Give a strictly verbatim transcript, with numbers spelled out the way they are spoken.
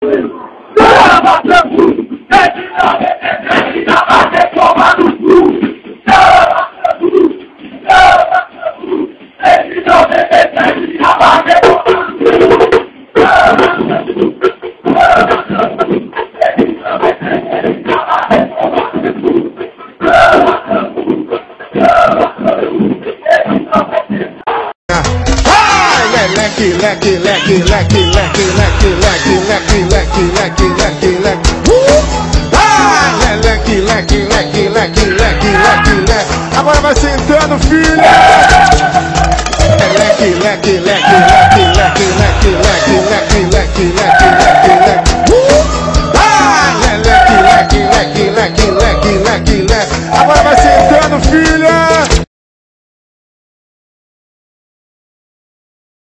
Leque, leque, leque, leque, leque, leque, leque, leque, leque, leque, leque. Ah, leque, leque, leque, leque, leque, leque, leque. Agora vai sentando, filha.